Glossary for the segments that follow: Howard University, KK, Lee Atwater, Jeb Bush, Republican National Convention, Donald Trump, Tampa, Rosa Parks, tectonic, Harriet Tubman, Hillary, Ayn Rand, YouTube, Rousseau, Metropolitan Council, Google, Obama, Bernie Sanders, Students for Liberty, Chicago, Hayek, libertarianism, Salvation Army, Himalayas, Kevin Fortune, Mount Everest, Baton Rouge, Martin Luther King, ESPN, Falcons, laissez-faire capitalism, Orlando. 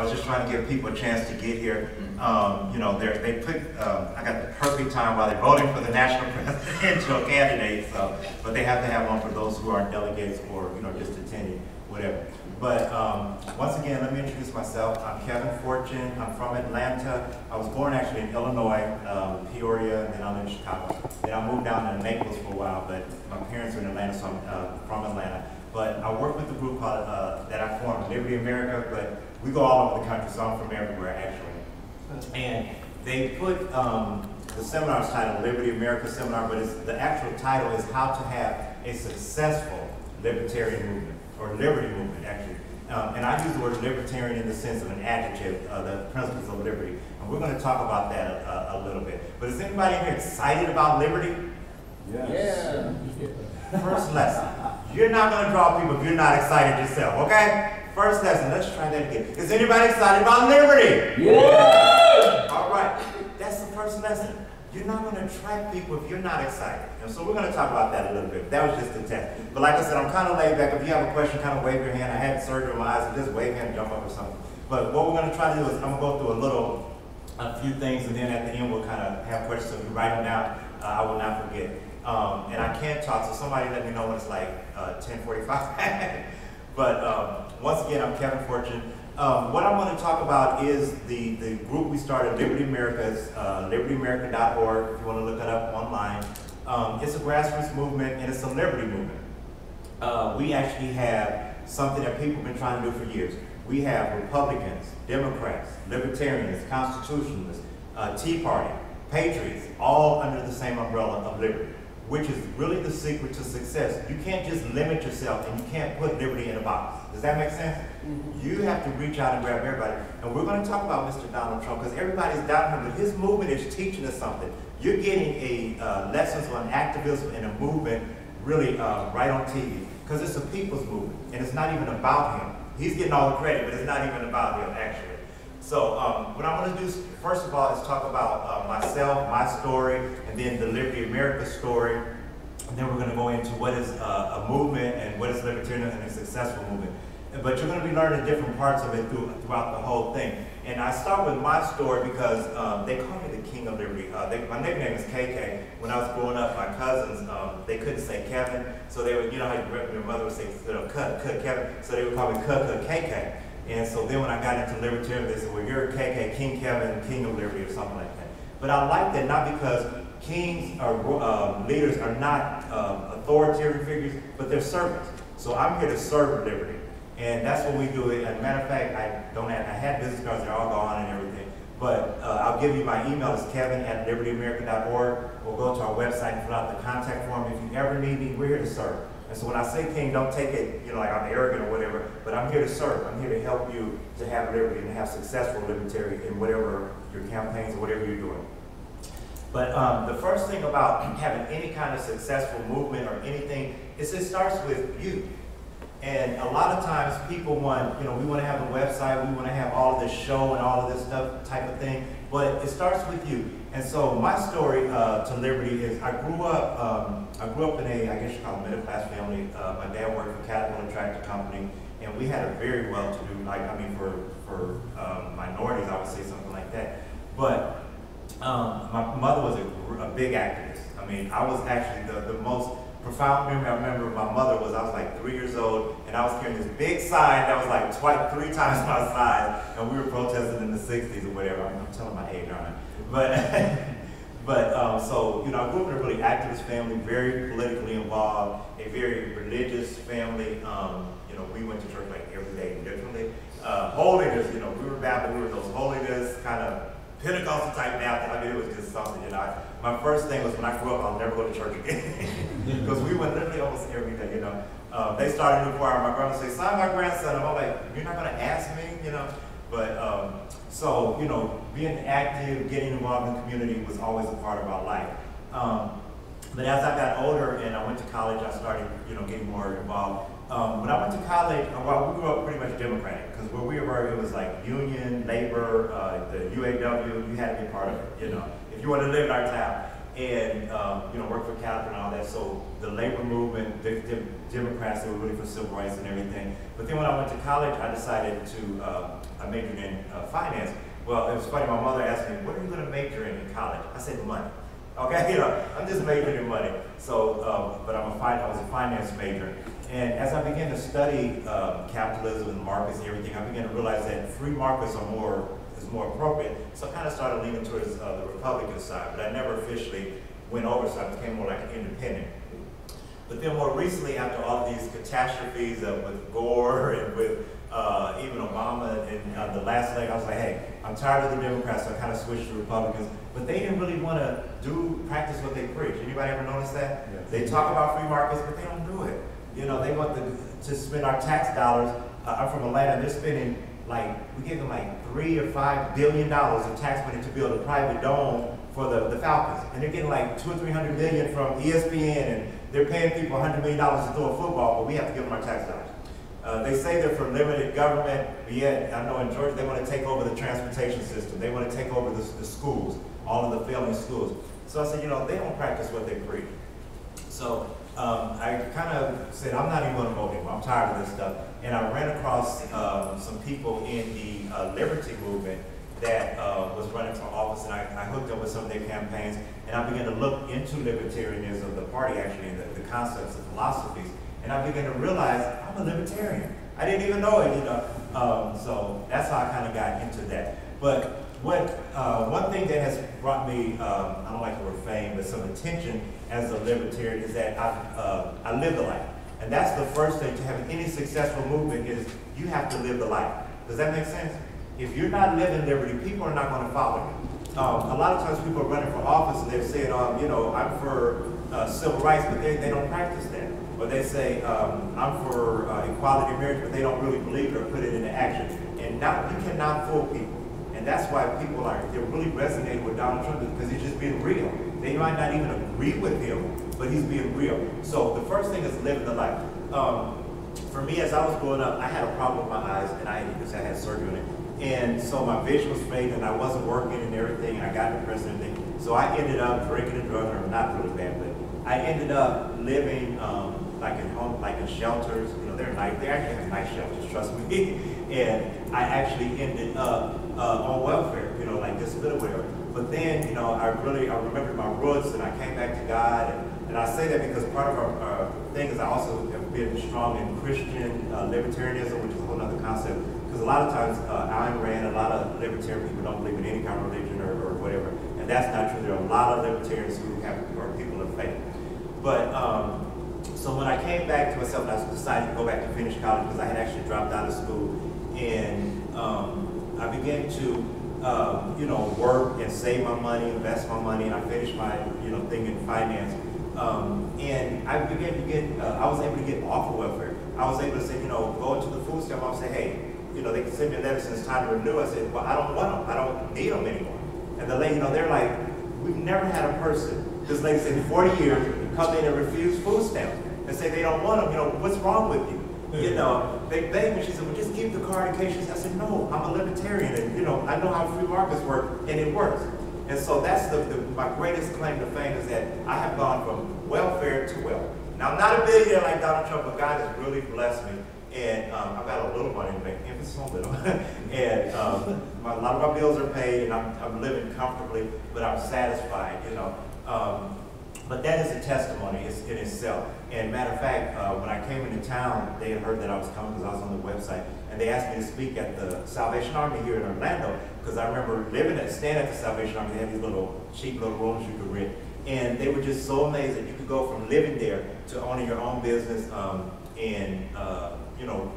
I was just trying to give people a chance to get here. You know, they put, I got the perfect time while they're voting for the national presidential candidate, so, but they have to have one for those who aren't delegates or, you know, just attending, whatever. But once again, let me introduce myself. I'm Kevin Fortune. I'm from Atlanta. I was born actually in Illinois, Peoria, and then I'm in Chicago. Then I moved down to Naples for a while, but my parents are in Atlanta, so I'm from Atlanta. But I work with a group called, that I formed, Liberty America, but we go all over the country, so I'm from everywhere, actually. And they put the seminar's titled Liberty America Seminar, but it's, the actual title is How to Have a Successful Libertarian Movement, or Liberty Movement, actually. And I use the word libertarian in the sense of an adjective, the principles of liberty. And we're going to talk about that a little bit. But is anybody here excited about liberty? Yes. Yeah. First lesson. You're not going to draw people if you're not excited yourself, okay? First lesson, let's try that again. Is anybody excited about liberty? Yeah. All right, that's the first lesson. You're not going to attract people if you're not excited. And so we're going to talk about that a little bit. That was just a test. But like I said, I'm kind of laid back. If you have a question, kind of wave your hand. I had surgery on my eyes, so just wave your hand and jump up or something. But what we're going to try to do is I'm going to go through a few things, and then at the end we'll kind of have questions. So if you write them down, I will not forget. And I can't talk, so somebody let me know when it's like 10:45. But once again, I'm Kevin Fortune. What I want to talk about is the group we started, Liberty America, libertyamerica.org, if you want to look it up online. It's a grassroots movement, and it's a liberty movement. We actually have something that people have been trying to do for years. We have Republicans, Democrats, Libertarians, Constitutionalists, Tea Party, Patriots, all under the same umbrella of liberty, which is really the secret to success. You can't just limit yourself, and you can't put liberty in a box. Does that make sense? Mm-hmm. You have to reach out and grab everybody. And we're going to talk about Mr. Donald Trump, because everybody's doubting him, but his movement is teaching us something. You're getting a lessons on activism and a movement really right on TV, because it's a people's movement, and it's not even about him. He's getting all the credit, but it's not even about him, actually. So what I want to do, first of all, is talk about myself, my story, and then the Liberty America story. And then we're going to go into what is a movement and what is libertarianism and a successful movement. But you're going to be learning different parts of it throughout the whole thing. And I start with my story because they call me the King of Liberty. My nickname is KK. When I was growing up, my cousins, they couldn't say Kevin. So they would, you know how your mother would say, you know, cut Kevin. So they would call me cut KK. And so then when I got into libertarianism, they said, well, you're KK, King Kevin, King of Liberty, or something like that. But I like that not because kings or leaders are not authoritarian figures, but they're servants. So I'm here to serve liberty. And that's what we do. As a matter of fact, I had business cards, they're all gone and everything. But I'll give you my email. It's kevin@libertyamerica.org. We'll go to our website and fill out the contact form. If you ever need me, we're here to serve. And so when I say king, don't take it, you know, like I'm arrogant or whatever, but I'm here to serve. I'm here to help you to have liberty and to have successful libertarian in whatever your campaigns or whatever you're doing. But the first thing about having any kind of successful movement or anything is it starts with you. And a lot of times people want, you know, we want to have a website, we want to have all this show and all of this stuff type of thing, but it starts with you. And so my story to liberty is I grew up in a, I guess you call it, middle class family. My dad worked for Caterpillar Tractor Company, and we had a very well-to-do, like, I mean, for minorities, I would say something like that. But my mother was a big activist. I mean, I was actually the most profound memory I remember of my mother was I was like 3 years old, and I was carrying this big sign that was like three times my size, and we were protesting in the 60s or whatever. I'm telling my age, aren't I? But so, you know, I grew up in a really activist family, very politically involved, a very religious family. You know, we went to church like every day differently. Holiness, you know, we were Baptist, we were those holiness kind of Pentecostal type Baptist. I mean, it was just something, you know. My first thing was when I grew up, I'll never go to church again. Because we went literally almost every day, you know. They started a new choir. My grandma said, sign my grandson. I'm all like, you're not going to ask me, you know. But so, you know, being active, getting involved in the community was always a part of our life. But as I got older and I went to college, I started, you know, getting more involved. When I went to college, well, we grew up pretty much Democratic, because where we were, it was like union, labor, the UAW, you had to be part of it, you know, if you want to live in our town. And, you know, work for Caterpillar and all that. So the labor movement, the Democrats, they were really for civil rights and everything. But then when I went to college, I decided to majoring in finance. Well, it was funny, my mother asked me, what are you going to major in college? I said, money. Okay, you know, I'm just majoring in money. So, but I was a finance major. And as I began to study capitalism and markets and everything, I began to realize that free markets are more appropriate. So I kind of started leaning towards the Republican side, but I never officially went over, so I became more like an independent. But then more recently, after all of these catastrophes with Gore and with even Obama and the last leg, I was like, hey, I'm tired of the Democrats, so I kind of switched to Republicans. But they didn't really want to practice what they preach. Anybody ever notice that? Yes. They talk about free markets, but they don't do it. You know, they want to spend our tax dollars. I'm from Atlanta, they're spending we give them $3 or $5 billion of tax money to build a private dome for the Falcons. And they're getting $200 or $300 million from ESPN, and they're paying people $100 million to throw a football, but we have to give them our tax dollars. They say they're for limited government, but yet, I know in Georgia, they want to take over the transportation system. They want to take over the schools, all of the failing schools. So I said, they don't practice what they preach. So I kind of said, I'm not even going to vote anymore. I'm tired of this stuff. And I ran across some people in the Liberty movement that was running for office, and I hooked up with some of their campaigns, and I began to look into libertarianism, the party actually, and the concepts and philosophies. And I began to realize I'm a libertarian. I didn't even know it, so that's how I kind of got into that. But one thing that has brought me, I don't like the word fame, but some attention as a libertarian is that I live the life. And that's the first thing to have any successful movement is you have to live the life. Does that make sense? If you're not living liberty, people are not going to follow you. A lot of times people are running for office and they're saying, I'm for civil rights, but they don't practice that. Or they say, I'm for equality of marriage, but they don't really believe it or put it into action. And you cannot fool people. And that's why people they're really resonating with Donald Trump, because he's just being real. They might not even agree with him, but he's being real. So the first thing is living the life. For me, as I was growing up, I had a problem with my eyes, and because I had surgery on it. And so my vision was fading, and I wasn't working and everything, and I got depressed and everything. So I ended up drinking and drugging, or not really bad, but I ended up living in shelters. They actually have nice shelters, trust me. And I actually ended up on welfare, disability welfare. But then, I remembered my roots, and I came back to God. And I say that because part of our thing is I also have been strong in Christian libertarianism, which is a whole other concept. Because a lot of times, Ayn Rand, a lot of libertarian people don't believe in any kind of religion or whatever. And that's not true. There are a lot of libertarians who are people of faith. But, so when I came back to myself, I decided to go back to finish college because I had actually dropped out of school, and I began to, work and save my money, invest my money, and I finished my, thing in finance. And I began to get, I was able to get off of welfare. I was able to say, go into the food stamp. I would say, hey, they can send me a letter since it's time to renew. I said, well, I don't want them. I don't need them anymore. And the lady, they're like, we've never had a person, this lady said, in 40 years, come in and refuse food stamps. And say they don't want them, what's wrong with you? They begged me, she said, well, just keep the card in case you. I said, no, I'm a libertarian, and I know how free markets work, and it works. And so that's my greatest claim to fame is that I have gone from welfare to wealth. Now, I'm not a billionaire like Donald Trump, but God has really blessed me, and I've got a little money to make, emphasis on little, and a lot of my bills are paid, and I'm living comfortably, but I'm satisfied, But that is a testimony in itself. And matter of fact, when I came into town, they had heard that I was coming because I was on the website, and they asked me to speak at the Salvation Army here in Orlando, because I remember staying at the Salvation Army. They had these little cheap little rooms you could rent, and they were just so amazed that you could go from living there to owning your own business and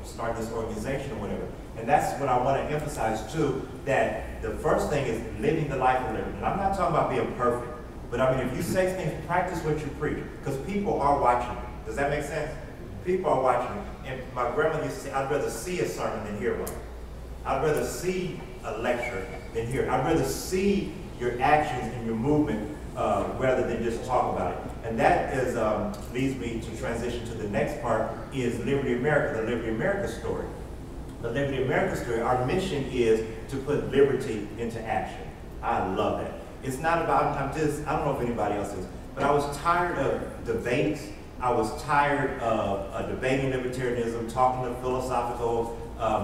start this organization or whatever. And that's what I want to emphasize too, that the first thing is living the life of liberty. And I'm not talking about being perfect. But I mean, if you say things, practice what you preach, because people are watching. Does that make sense? People are watching. And my grandmother used to say, I'd rather see a sermon than hear one. I'd rather see a lecture than hear it. I'd rather see your actions and your movement rather than just talk about it. And that is, leads me to transition to the next part, is Liberty America, the Liberty America story. The Liberty America story, our mission is to put liberty into action. I love that. It's not about, I don't know if anybody else is, but I was tired of debates. I was tired of debating libertarianism, talking to philosophical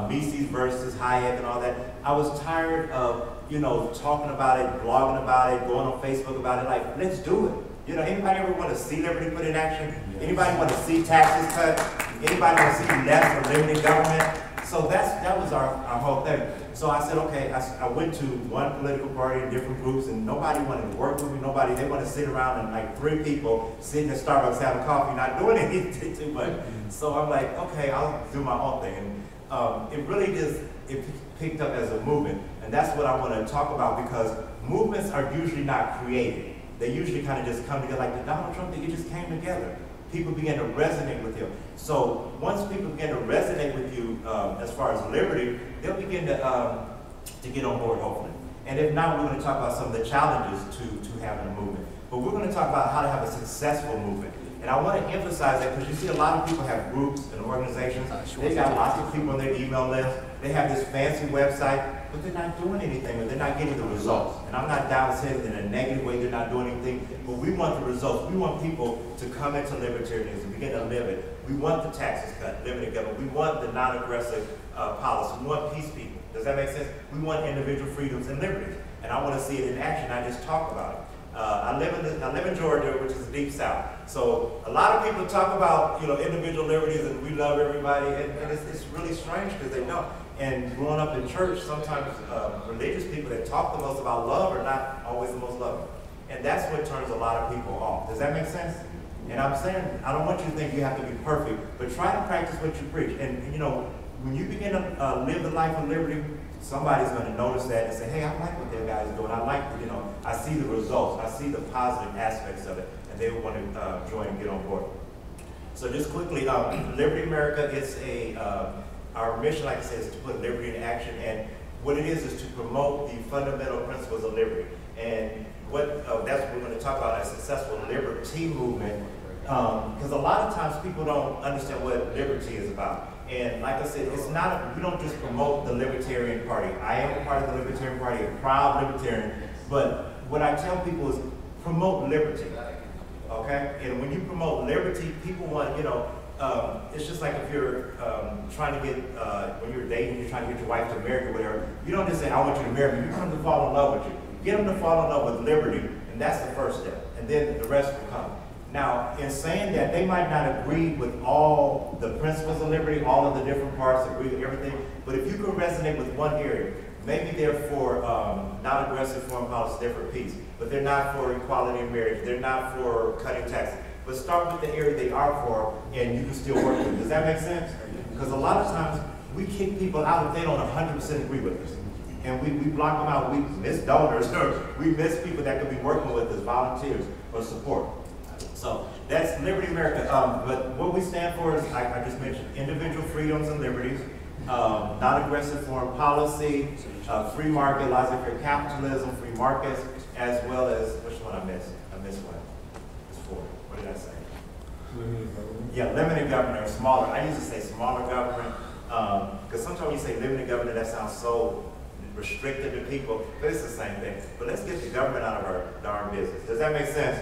Macy's versus Hayek and all that. I was tired of, you know, talking about it, blogging about it, going on Facebook about it, like, let's do it. You know, anybody ever want to see liberty put in action? Yes. Anybody want to see taxes cut? Anybody want to see less or limited government? So that was our whole thing. So I said, okay, I went to one political party and different groups, and nobody wanted to work with me, nobody, they want to sit around and like three people sitting at Starbucks having coffee, not doing anything too much. So I'm like, okay, I'll do my own thing. And it really just, it picked up as a movement, and that's what I want to talk about, because movements are usually not created. They usually kind of just come together, like the Donald Trump thing, it just came together. People began to resonate with him. So once people begin to resonate with you as far as liberty, they'll begin to get on board, hopefully. And if not, we're going to talk about some of the challenges to having a movement. But we're going to talk about how to have a successful movement. And I want to emphasize that, because you see a lot of people have groups and organizations. They got lots of people on their email list. They have this fancy website, but they're not doing anything, or they're not getting the results. And I'm not down-saying in a negative way, they're not doing anything, but we want the results. We want people to come into libertarianism, begin to live it. We want the taxes cut, limited government. We want the non-aggressive policy. We want peace people. Does that make sense? We want individual freedoms and liberties. And I want to see it in action, I just talk about it. I live in Georgia, which is the Deep South. So a lot of people talk about, you know, individual liberties and we love everybody, and it's really strange because they don't. And growing up in church, sometimes religious people that talk the most about love are not always the most loving. And that's what turns a lot of people off. Does that make sense? And I'm saying, I don't want you to think you have to be perfect, but try to practice what you preach. And you know, when you begin to live the life of liberty, somebody's going to notice that and say, hey, I like what that guy is doing. I like, you know, I see the results. I see the positive aspects of it. And they will want to join and get on board. So just quickly, Liberty America is a... Our mission, like I said, is to put liberty in action, and what it is to promote the fundamental principles of liberty. And that's what we're going to talk about, a successful liberty movement, because a lot of times people don't understand what liberty is about. And like I said, we don't just promote the Libertarian Party. I am a part of the Libertarian Party, a proud libertarian, but what I tell people is promote liberty, okay? And when you promote liberty, people want, you know, it's just like if you're trying to get, when you're dating, you're trying to get your wife to marry you or whatever, you don't just say, I want you to marry me, you want them to fall in love with you. Get them to fall in love with liberty, and that's the first step, and then the rest will come. Now, in saying that, they might not agree with all the principles of liberty, all of the different parts, agree with everything, but if you can resonate with one area, maybe they're for non-aggressive foreign policy, they're for peace, but they're not for equality in marriage, they're not for cutting taxes. But start with the area they are for, and you can still work with them. Does that make sense? Because a lot of times, we kick people out if they don't 100% agree with us. And we block them out, we miss donors, or we miss people that could be working with us, volunteers, or support. So that's Liberty America. But what we stand for is, I just mentioned, individual freedoms and liberties, non-aggressive foreign policy, free market, laissez-faire capitalism, free markets, as well as, which one I missed? I missed one. It's four. What did I say? Limited government. Yeah, limited government or smaller. I used to say smaller government, because sometimes when you say limited government, that sounds so restrictive to people, but it's the same thing. But let's get the government out of our darn business. Does that make sense?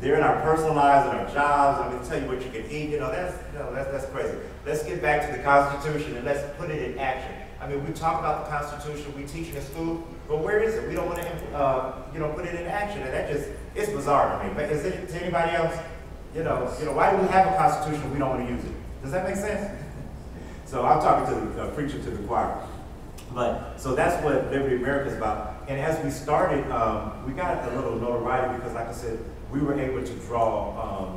They're in our personal lives and our jobs. I'm going to tell you what you can eat. You know, that's crazy. Let's get back to the Constitution and let's put it in action. I mean, we talk about the Constitution, we teach it in school, but where is it? We don't want to, you know, put it in action, and that just, it's bizarre to me. But is it to anybody else? You know, why do we have a Constitution if we don't want to use it? Does that make sense? So I'm talking to the preacher to the choir. But, so that's what Liberty America is about. And as we started, we got a little notoriety because, like I said, we were able to draw,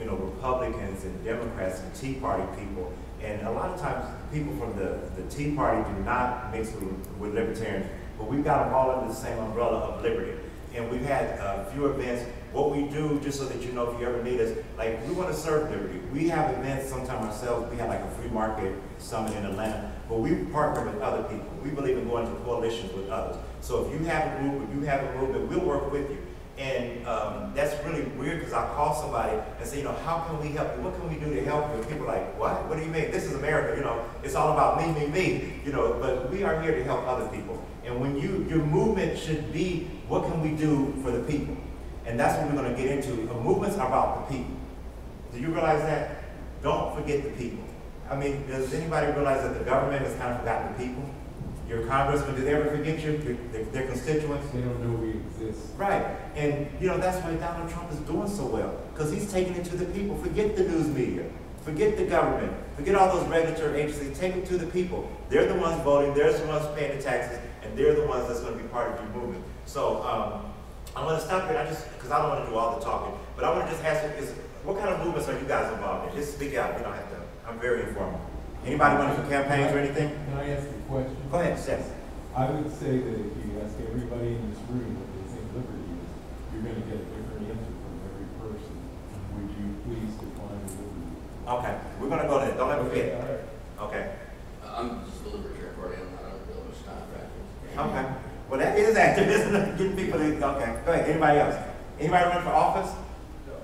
you know, Republicans and Democrats and Tea Party people. And a lot of times, people from the Tea Party do not mix with libertarians, but we've got them all under the same umbrella of liberty. And we've had a few events. What we do, just so that you know if you ever need us, like we want to serve liberty. We have events sometimes ourselves. We have like a free market summit in Atlanta, but we partner with other people. We believe in going to coalitions with others. So if you have a group, if you have a movement, we'll work with you. And that's really weird because I call somebody and say, you know, how can we help you? What can we do to help you? And people are like, what? What do you mean? This is America, you know. It's all about me, me, me, you know. But we are here to help other people. And when your movement should be, what can we do for the people? And that's what we're going to get into. Movements are about the people. Do you realize that? Don't forget the people. I mean, does anybody realize that the government has kind of forgotten the people? Your congressman, did they ever forget you, their constituents? They don't know we exist. Right, and you know, that's why Donald Trump is doing so well, because he's taking it to the people. Forget the news media, forget the government, forget all those regulatory agencies, take it to the people. They're the ones voting, they're the ones paying the taxes, and they're the ones that's gonna be part of your movement. So, I'm gonna stop here, because I don't wanna do all the talking, but I wanna just ask you, what kind of movements are you guys involved in? Just speak out, you don't have to, I'm very informal. Anybody want to do campaigns or anything? Can I ask a question? Go ahead, Seth. I would say that if you ask everybody in this room what they think liberty is, you're going to get a different answer from every person. Would you please define liberty? Okay, we're going to go there. Don't let me forget. Okay. All right. Okay. I'm just a Libertarian Party. I'm not a real much time activist. Okay. Well, that is activism. Getting people to. Okay. Go ahead. Anybody else? Anybody running for office? No.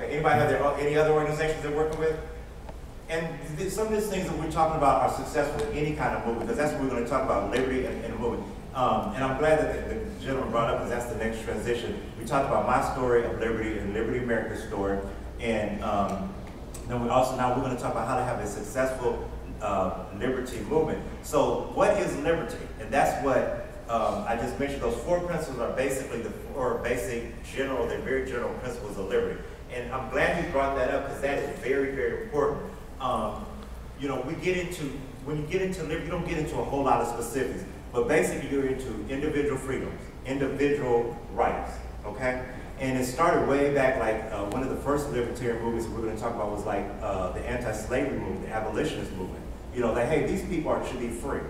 Okay. Anybody have any other organizations they're working with? And some of these things that we're talking about are successful in any kind of movement, because that's what we're going to talk about, liberty and a movement. And I'm glad that the gentleman brought up, because that's the next transition. We talked about my story of liberty and Liberty America's story. And then we also, now we're going to talk about how to have a successful liberty movement. So what is liberty? And that's what I just mentioned. Those four principles are basically the four basic general, they're very general principles of liberty. And I'm glad you brought that up, because that is very, very important. You know, when you get into liberty, you don't get into a whole lot of specifics, but basically you're into individual freedoms, individual rights, okay? And it started way back, like one of the first libertarian movements we're going to talk about was like the anti-slavery movement, the abolitionist movement. You know, like, hey, these people should be free,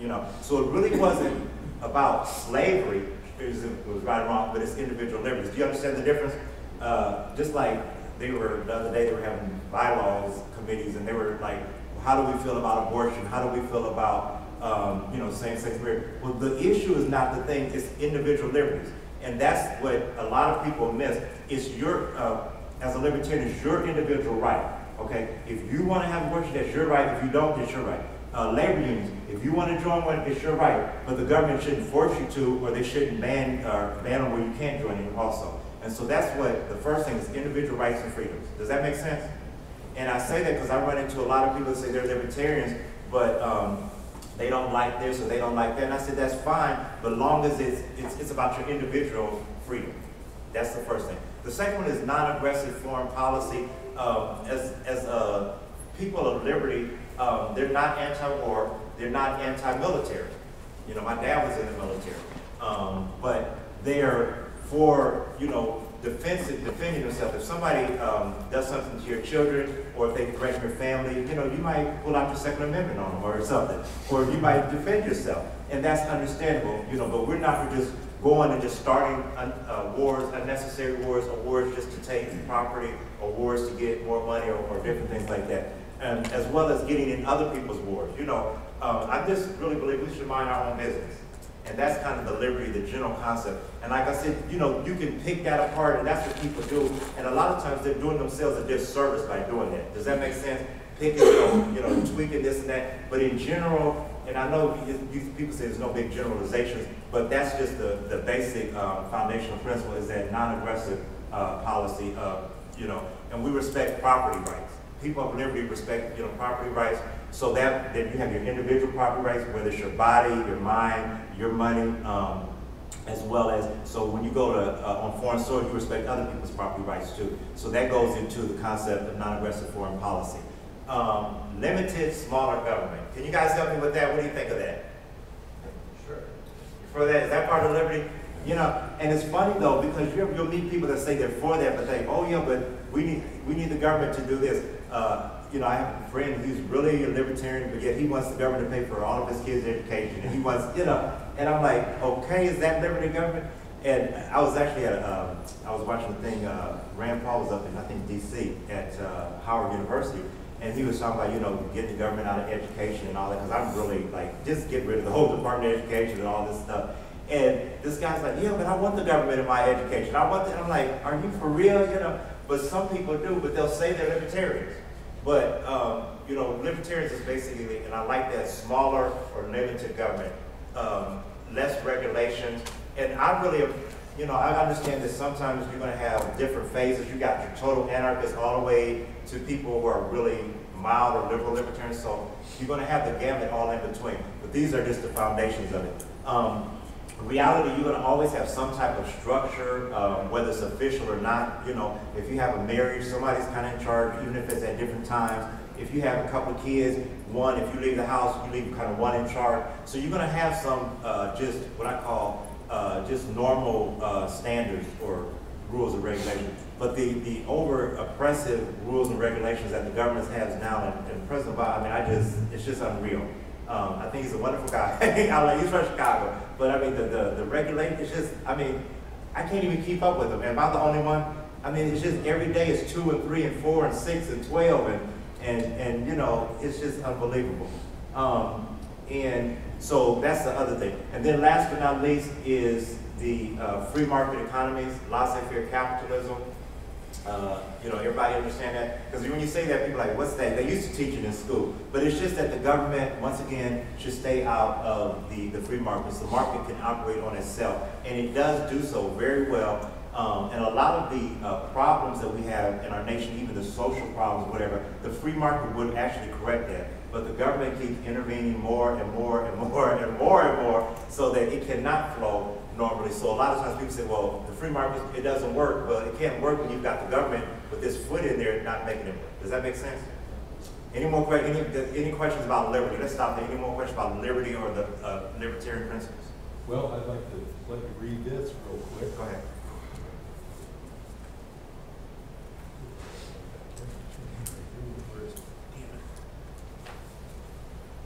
you know? So it really wasn't about slavery, it was right or wrong, but it's individual liberties. Do you understand the difference? Just like they were, the other day they were having bylaws committees, and they were like, how do we feel about abortion? How do we feel about, you know, same-sex marriage? Well, the issue is not the thing, it's individual liberties. And that's what a lot of people miss. It's your, as a libertarian, it's your individual right, okay? If you want to have abortion, that's your right. If you don't, it's your right. Labor unions, if you want to join one, it's your right. But the government shouldn't force you to, or they shouldn't ban them where you can't join them also. And so that's what the first thing is, individual rights and freedoms. Does that make sense? And I say that because I run into a lot of people that say they're libertarians, but they don't like this or they don't like that. And I said, that's fine, but long as it's about your individual freedom. That's the first thing. The second one is non-aggressive foreign policy. As people of liberty, they're not anti-war, they're not anti-military. You know, my dad was in the military, but they're for, you know, defending yourself. If somebody does something to your children, or if they threaten your family, you know, you might pull out your Second Amendment on them or something, or you might defend yourself, and that's understandable, you know. But we're not for just going and just starting wars, unnecessary wars, or wars just to take property, or wars to get more money, or different things like that, and as well as getting in other people's wars. You know, I just really believe we should mind our own business. And that's kind of the liberty, the general concept. And like I said, you know, you can pick that apart, and that's what people do. And a lot of times they're doing themselves a disservice by doing that. Does that make sense? Picking, you know, tweaking this and that. But in general, and I know people say there's no big generalizations, but that's just the basic foundational principle, is that non-aggressive policy, you know. And we respect property rights. People of liberty respect, you know, property rights. So that you have your individual property rights, whether it's your body, your mind, your money, as well as, so when you go to, on foreign soil, you respect other people's property rights too. So that goes into the concept of non-aggressive foreign policy. Limited, smaller government. Can you guys help me with that? What do you think of that? Sure. For that, is that part of liberty? You know, and it's funny though, because you'll meet people that say they're for that, but they, oh yeah, but we need the government to do this. You know, I have a friend who's really a libertarian, but yet he wants the government to pay for all of his kids' education, and he wants, you know, and I'm like, okay, is that liberty government? And I was actually at, I was watching the thing, Rand Paul was up in, I think, D.C. at Howard University, and he was talking about, you know, getting the government out of education and all that, because I'm really like, just get rid of the whole Department of Education and all this stuff. And this guy's like, yeah, but I want the government in my education. I want that. I'm like, are you for real? You know, but some people do, but they'll say they're libertarians. But, you know, libertarians is basically, and I like that, smaller or limited government, less regulations. And I really, you know, I understand that sometimes you're going to have different phases. You got your total anarchists all the way to people who are really mild or liberal libertarian. So you're going to have the gamut all in between. But these are just the foundations of it. Reality, you're going to always have some type of structure, whether it's official or not. You know, if you have a marriage, somebody's kind of in charge, even if it's at different times. If you have a couple of kids, one, if you leave the house, you leave kind of one in charge. So you're going to have some just what I call just normal standards or rules and regulations. But the over oppressive rules and regulations that the government has now and President Obama, I mean, it's just unreal. I think he's a wonderful guy. He's from Chicago, but I mean the regulation is just, I mean, I can't even keep up with him. Am I the only one? I mean, it's just every day it's 2 and 3 and 4 and 6 and 12 and you know, it's just unbelievable. And so that's the other thing. And then last but not least is the free market economies, laissez-faire capitalism. You know, everybody understand that? Because when you say that, people are like, what's that? They used to teach it in school. But it's just that the government, once again, should stay out of the free markets. The market can operate on itself, and it does do so very well. And a lot of the problems that we have in our nation, even the social problems, whatever, the free market would actually correct that. But the government keeps intervening more and more and more and more and more so that it cannot flow normally. So a lot of times people say, well, the free market, it doesn't work. Well, it can't work when you've got the government with this foot in there not making it work. Does that make sense? Any more any questions about liberty? Let's stop there. Any more questions about liberty or the libertarian principles? Well, I'd like to let you read this real quick. Go ahead.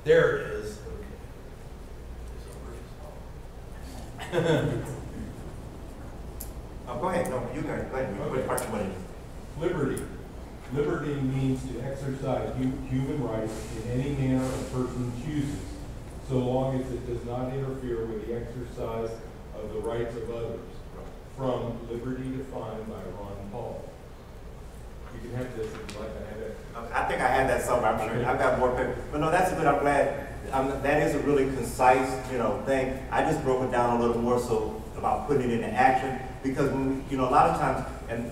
There it is. Oh, go ahead. No, you guys, go ahead. Okay. Part liberty. Liberty means to exercise human rights in any manner a person chooses, so long as it does not interfere with the exercise of the rights of others. From liberty defined by Rand Paul. You can have this if you like. I think I had that somewhere. I'm sure I've got more paper. But no, that's good. I'm glad. That is a really concise, you know, thing. I just broke it down a little more so about putting it into action, because when, you know, a lot of times, and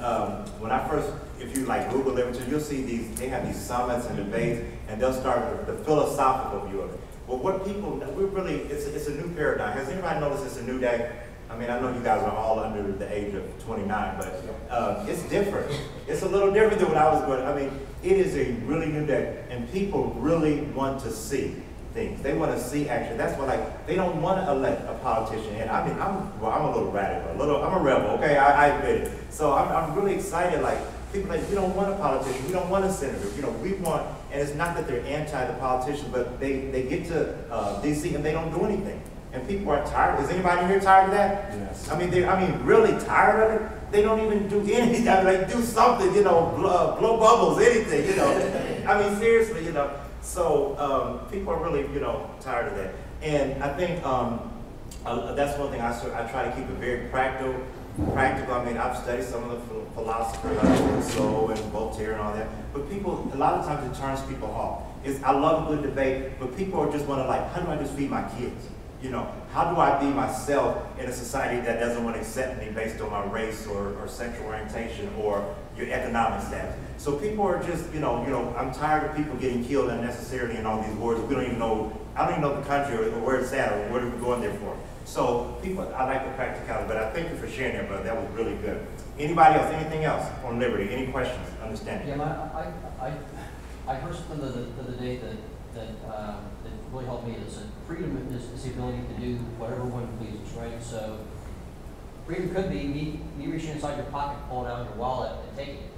when I first, if you like Google literature, you'll see these. They have these summits and debates, and they'll start with the philosophical view of it. But what people, we really, it's a new paradigm. Has anybody noticed it's a new day? I mean, I know you guys are all under the age of 29, but it's different. It's a little different than what I was going to. I mean, it is a really new day, and people really want to see things. They want to see action. That's why, like, they don't want to elect a politician. And I mean, I'm a little radical, I'm a rebel. Okay, I admit it. So I'm really excited. Like, people are like, we don't want a politician. We don't want a senator. You know, we want. And it's not that they're anti the politician, but they get to D.C. and they don't do anything. And people are tired. Is anybody here tired of that? Yes. I mean, I mean, really tired of it. They don't even do anything. I mean, like, do something. You know, blow bubbles, anything. You know. I mean, seriously, you know. So people are really, you know, tired of that. And I think that's one thing I try to keep it very practical. I mean, I've studied some of the philosophers like Rousseau and Voltaire and all that. But people, a lot of times it turns people off. I love a good debate, but people are just wondering, like, how do I just feed my kids? You know, how do I be myself in a society that doesn't want to accept me based on my race or sexual orientation or your economic status? So people are just, you know, I'm tired of people getting killed unnecessarily in all these wars. We don't even know, I don't even know the country or where it's at or what are we going there for. So people, I like the practicality, but I thank you for sharing that, brother. That was really good. Anybody else, anything else on liberty? Any questions, understanding? Yeah, I heard something the other day that really helped me is that freedom is the ability to do whatever one pleases, right? So freedom could be me reaching inside your pocket, pulling out your wallet, and taking it.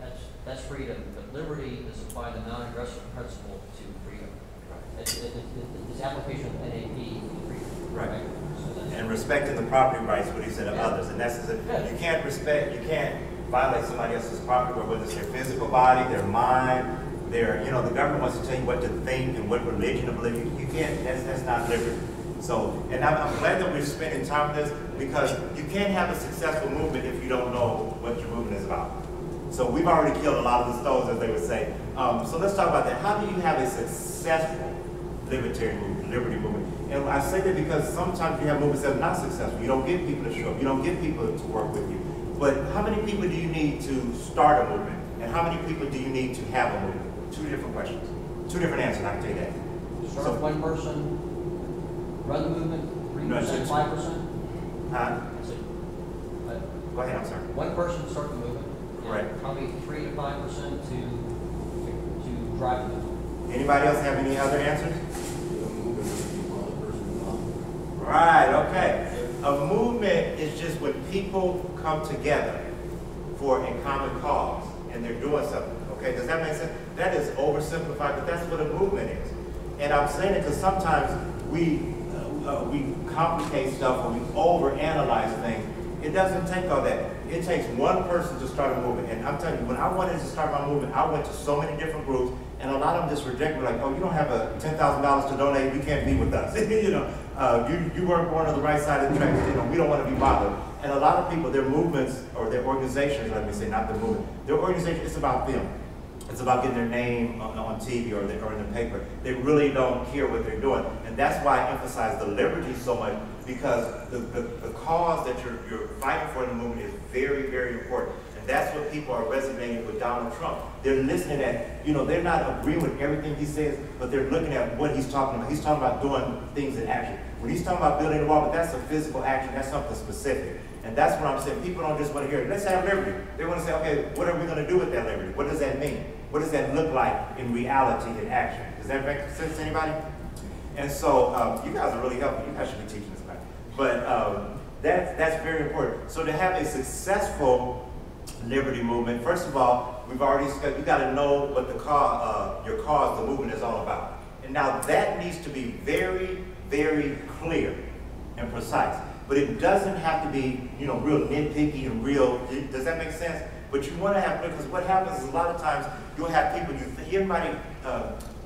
That's freedom. But liberty is applying the non-aggressive principle to freedom. Right. It's application of NAP to freedom. Right. Right? So and respecting the property rights, what he said of others, and that's you can't respect, you can't violate somebody else's property, whether it's their physical body, their mind. You know, the government wants to tell you what to think and what religion to believe. You can't. That's not liberty. So, and I'm glad that we're spending time on this, because you can't have a successful movement if you don't know what your movement is about. So we've already killed a lot of the stones, as they would say. So let's talk about that. How do you have a successful libertarian movement, liberty movement? And I say that because sometimes you have movements that are not successful. You don't get people to show up. You don't get people to work with you. But how many people do you need to start a movement? And how many people do you need to have a movement? Two different questions. Two different answers, I can tell you that. Start so, one person, run the movement, 3%, no, 5%? Go ahead, I'm sorry. One person start the movement. Correct. Probably 3 to 5% to drive the movement. Anybody else have any other answers? Right, okay. A movement is just when people come together for a common cause and they're doing something. Okay, does that make sense? That is oversimplified, but that's what a movement is. And I'm saying it because sometimes we complicate stuff or we overanalyze things. It doesn't take all that. It takes one person to start a movement. And I'm telling you, when I wanted to start my movement, I went to so many different groups, and a lot of them just rejected me, like, oh, you don't have $10,000 to donate, you can't be with us. You know, you weren't born on the right side of the track, you know, we don't want to be bothered. And a lot of people, their movements, or their organizations, let me say, not their movement, their organization, it's about them. It's about getting their name on TV or in the paper. They really don't care what they're doing. And that's why I emphasize the liberty so much, because the cause that you're fighting for in the movement is very, very important. And that's what people are resonating with Donald Trump. They're listening at, you know, they're not agreeing with everything he says, but they're looking at what he's talking about. He's talking about doing things in action. When he's talking about building a wall, but that's a physical action, that's something specific. And that's what I'm saying. People don't just want to hear it. Let's have liberty. They want to say, okay, what are we going to do with that liberty? What does that mean? What does that look like in reality, in action? Does that make sense to anybody? And so you guys are really helping. You guys should be teaching this class. But that's very important. So to have a successful liberty movement, first of all, we've already discussed, you got to know what the cause, your cause, the movement is all about. And now that needs to be very, very clear and precise. But it doesn't have to be, you know, real nitpicky and real, does that make sense? But you want to have, because what happens is a lot of times you'll have people, you might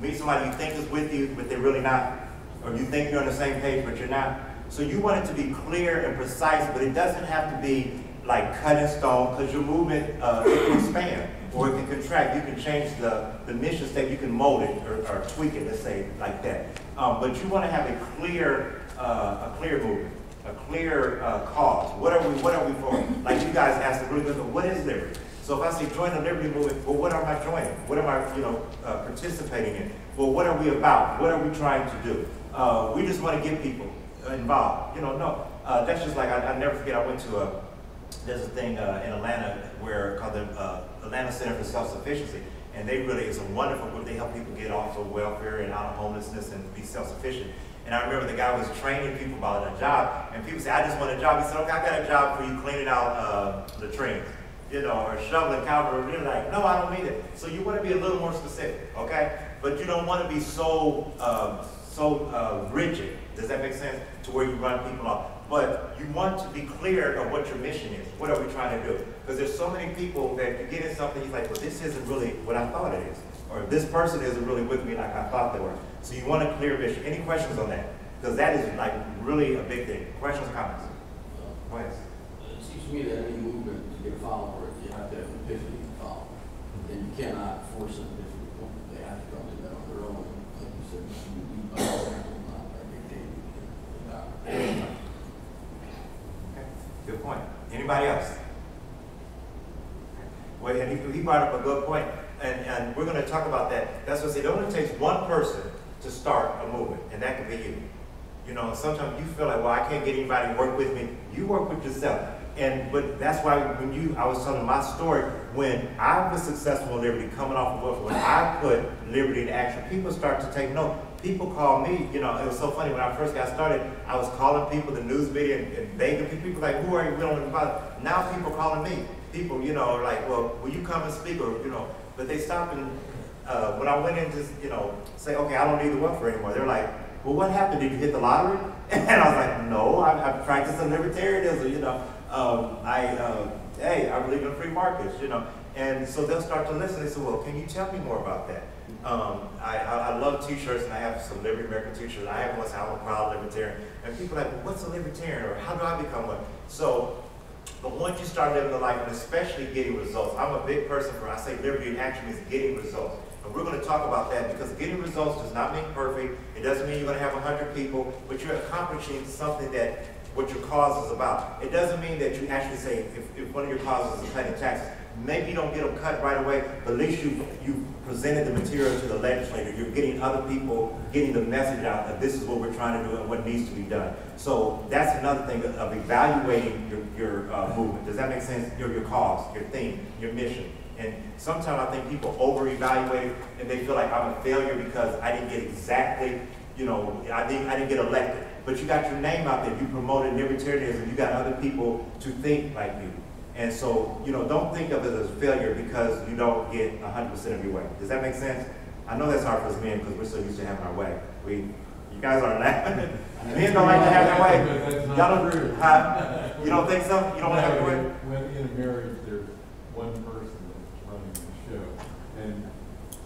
meet somebody you think is with you, but they're really not. Or you think you're on the same page, but you're not. So you want it to be clear and precise, but it doesn't have to be like cut in stone, because your movement can expand or it can contract. You can change the mission statement, you can mold it or tweak it, let's say, like that. But you want to have a clear movement. A clear cause. What are we for? Like you guys asked the really good question, what is liberty? So if I say join the liberty movement, well, what am I joining? What am I, you know, participating in? Well, what are we about? What are we trying to do? We just want to get people involved. You know, no. That's just like I never forget. I went to there's a thing in Atlanta called the Atlanta Center for Self-Sufficiency, and they really is a wonderful group. They help people get off of welfare and out of homelessness and be self-sufficient. And I remember the guy was training people about a job, and people said, I just want a job. He said, okay, I got a job for you cleaning out latrines, you know, or shoveling copper. And they're like, no, I don't need it. So you want to be a little more specific, okay? But you don't want to be so rigid, does that make sense, to where you run people off. But you want to be clear on what your mission is. What are we trying to do? Because there's so many people that if you get in something, you're like, well, this isn't really what I thought it is. Or this person isn't really with me like I thought they were. So you want a clear vision. Any questions on that? Because that is like really a big thing. Questions, comments? Go ahead. It seems to me that any movement to get a follower, you have to have an epiphany to follow. And you cannot force an epiphany. They have to come to that on their own. Like you said, you lead by example, not by dictating. Okay. Good point. Anybody else? Well, and he brought up a good point. And we're going to talk about that. That's what I said. It only takes one person to start a movement, and that could be you. You know, sometimes you feel like, well, I can't get anybody to work with me. You work with yourself. But that's why when I was telling my story, when I was successful in liberty, coming off of welfare, when I put liberty into action, people start to take note. People call me, you know, it was so funny, when I first got started, I was calling people, the news media, and people like, who are you? We don't even bother. Now people calling me. People, you know, like, well, will you come and speak, or, you know, but they stop and, when I went in just, you know, say, okay, I don't need the welfare anymore. They're like, well, what happened? Did you hit the lottery? And I was like, no, I've practiced libertarianism, you know. Hey, I believe in free markets, you know. And so they'll start to listen. They say, well, can you tell me more about that? I love t-shirts, and I have some Liberty America t-shirts. I have one, so I'm a proud libertarian. And people are like, well, what's a libertarian, or how do I become one? So, but once you start living the life, and especially getting results, I'm a big person for, I say liberty in action is getting results. And we're going to talk about that, because getting results does not mean perfect. It doesn't mean you're going to have 100 people, but you're accomplishing something that what your cause is about. It doesn't mean that you actually say, if one of your causes is cutting taxes, maybe you don't get them cut right away, but at least you presented the material to the legislature, you're getting other people getting the message out that this is what we're trying to do and what needs to be done. So that's another thing of evaluating your movement. Does that make sense? Your cause, your theme, your mission. And sometimes I think people over-evaluate and they feel like I'm a failure because I didn't get exactly, you know, I didn't get elected. But you got your name out there, you promoted libertarianism, you got other people to think like you. And so, you know, don't think of it as a failure because you don't get 100% of your way. Does that make sense? I know that's hard for us men because we're so used to having our way. You guys aren't laughing. Men don't like to have their way. Y'all don't, huh? You don't think so? You don't want to have your way? When in marriage, there's one person that's running the show. And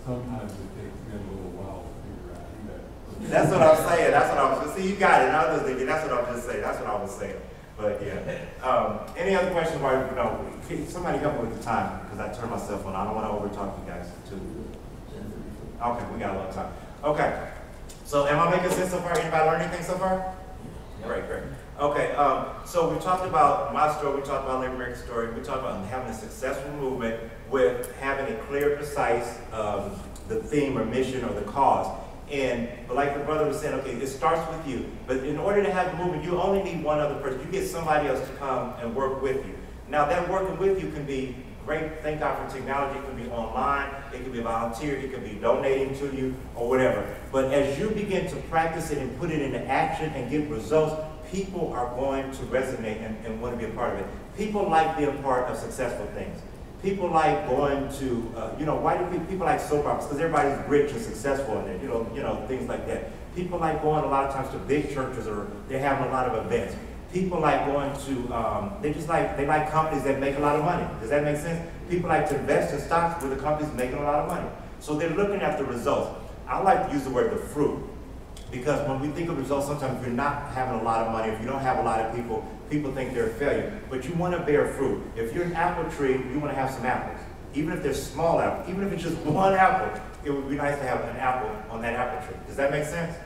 sometimes it takes men a little while to figure out who that person is. That's what I'm saying. That's what I was saying. See, you got it. And I was thinking, that's what I was saying. That's what I was saying. But yeah. Any other questions? About, you know, somebody help me with the time because I turned myself on. I don't want to overtalk you guys too. Okay, we got a lot of time. Okay. So, am I making sense so far? Anybody learn anything so far? Great, great. Okay. So we talked about my story. We talked about Liberty America's story. We talked about having a successful movement with having a clear, precise the theme or mission or the cause. And but like the brother was saying, okay, it starts with you. But in order to have a movement, you only need one other person. You get somebody else to come and work with you. Now that working with you can be great. Thank God for technology. It can be online. It can be volunteer. It can be donating to you or whatever. But as you begin to practice it and put it into action and get results, people are going to resonate and want to be a part of it. People like being part of successful things. People like going to, you know, why do people like soap operas? Because everybody's rich and successful in it, you know, things like that. People like going a lot of times to big churches or they're having a lot of events. People like going to, they like companies that make a lot of money. Does that make sense? People like to invest in stocks where the company's making a lot of money. So they're looking at the results. I like to use the word the fruit because when we think of results, sometimes if you're not having a lot of money, if you don't have a lot of people, people think they're a failure, but you want to bear fruit. If you're an apple tree, you want to have some apples. Even if they're small apples, even if it's just one apple, it would be nice to have an apple on that apple tree. Does that make sense?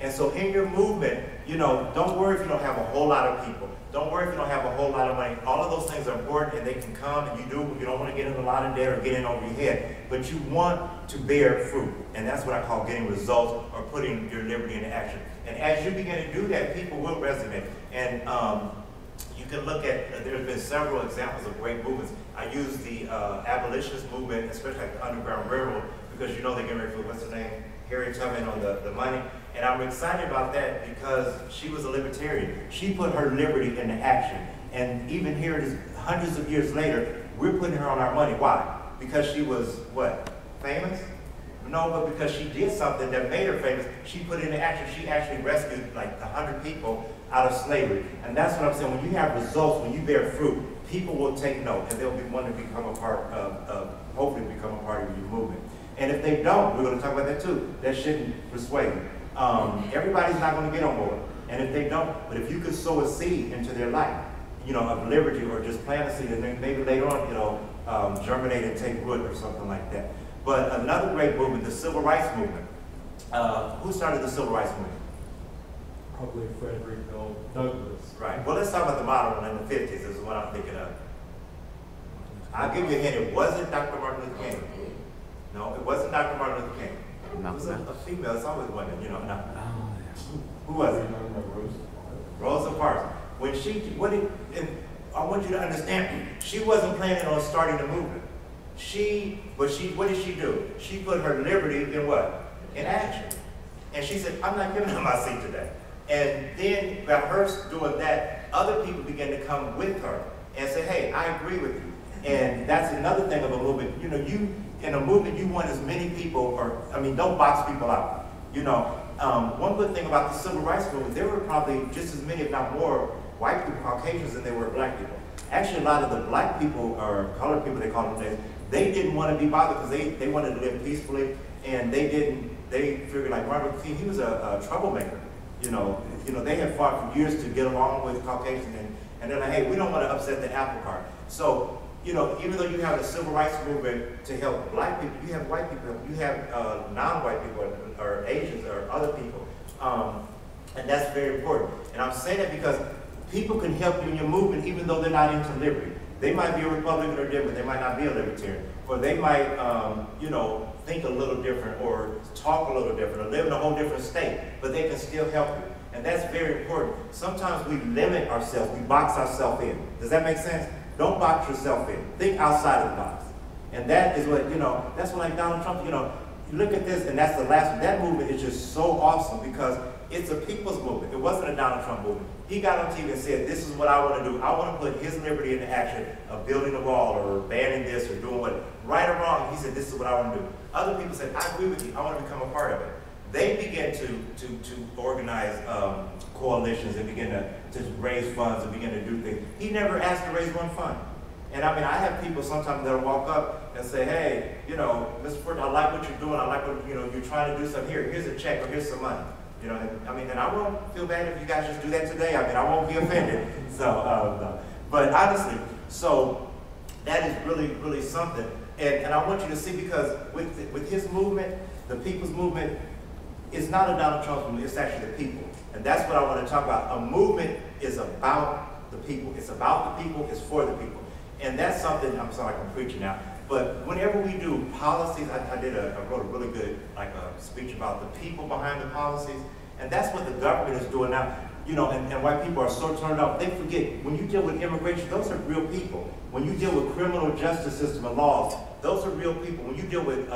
And so in your movement, you know, don't worry if you don't have a whole lot of people. Don't worry if you don't have a whole lot of money. All of those things are important and they can come and you don't want to get in a lot in there or get in over your head, but you want to bear fruit. And that's what I call getting results or putting your liberty into action. And as you begin to do that, people will resonate. And, you can look at, there's been several examples of great movements. I use the abolitionist movement, especially like the Underground Railroad, because you know they're getting ready for, what's her name, Harriet Tubman on the money. And I'm excited about that because she was a libertarian. She put her liberty into action. And even here it is, hundreds of years later, we're putting her on our money. Why? Because she was, what, famous? No, but because she did something that made her famous, she put into action. She actually rescued like 100 people out of slavery. And that's what I'm saying. When you have results, when you bear fruit, people will take note and they'll be wanting to become a part of hopefully become a part of your movement. And if they don't, we're going to talk about that too. That shouldn't persuade them. Everybody's not going to get on board. And if they don't, but if you could sow a seed into their life, you know, of liberty or just plant a seed and then maybe later on, you know, germinate and take root or something like that. But another great movement, the Civil Rights Movement. Who started the Civil Rights Movement? Probably Frederick Douglass. Right. Well, let's talk about the modern one in the 50s. Is what I'm thinking of. I'll give you a hint. It wasn't Dr. Martin Luther King. No, it wasn't Dr. Martin Luther King. No, it was a female. It's always one. You know. No. Oh, yeah. Who was it? Rosa Parks. When she, what did, and I want you to understand, she wasn't planning on starting the movement. What did she do? She put her liberty in what? In action. And she said, I'm not giving up my seat today. And then by her doing that, other people began to come with her and say, hey, I agree with you. And that's another thing of a movement. You know, you, in a movement, you want as many people, or, I mean, don't box people out. You know, one good thing about the Civil Rights Movement, there were probably just as many, if not more, white people, Caucasians than there were black people. Actually, a lot of the black people, or colored people, they call them today, they didn't want to be bothered because they wanted to live peacefully, and they figured like Martin Luther King, he was a troublemaker. You know, they had fought for years to get along with Caucasians, and they're like, hey, we don't want to upset the apple cart. So, you know, even though you have the Civil Rights Movement to help black people, you have white people, you have non-white people, or Asians, or other people. And that's very important. And I'm saying that because people can help you in your movement even though they're not into liberty. They might be a Republican or different, they might not be a Libertarian, or they might, you know, think a little different, or talk a little different, or live in a whole different state, but they can still help you. And that's very important. Sometimes we limit ourselves, we box ourselves in. Does that make sense? Don't box yourself in. Think outside of the box. And that is what, you know, that's what like Donald Trump, you know, you look at this and that's the last one. That movement is just so awesome because it's a people's movement. It wasn't a Donald Trump movement. He got on TV and said, this is what I want to do. I want to put his liberty into action of building a wall or banning this or doing what, right or wrong, he said, this is what I want to do. Other people said, I agree with you. I want to become a part of it. They began to organize coalitions and begin to raise funds and begin to do things. He never asked to raise one fund. And I mean, I have people sometimes that'll walk up and say, hey, you know, Mr. Fortune, I like what you're doing. I like what, you know, you're trying to do something. Here's a check or here's some money. You know, and, I mean, and I won't feel bad if you guys just do that today. I mean, I won't be offended. So, but honestly, so that is really, really something. And I want you to see because with his movement, the people's movement, it's not a Donald Trump movement, it's actually the people. And that's what I want to talk about. A movement is about the people. It's about the people, it's for the people. And that's something, I'm sorry, I'm preaching now, but whenever we do policies, I wrote a really good like a speech about the people behind the policies, and that's what the government is doing now. You know, and white people are so turned off, they forget, when you deal with immigration, those are real people. When you deal with criminal justice system and laws, those are real people. When you deal with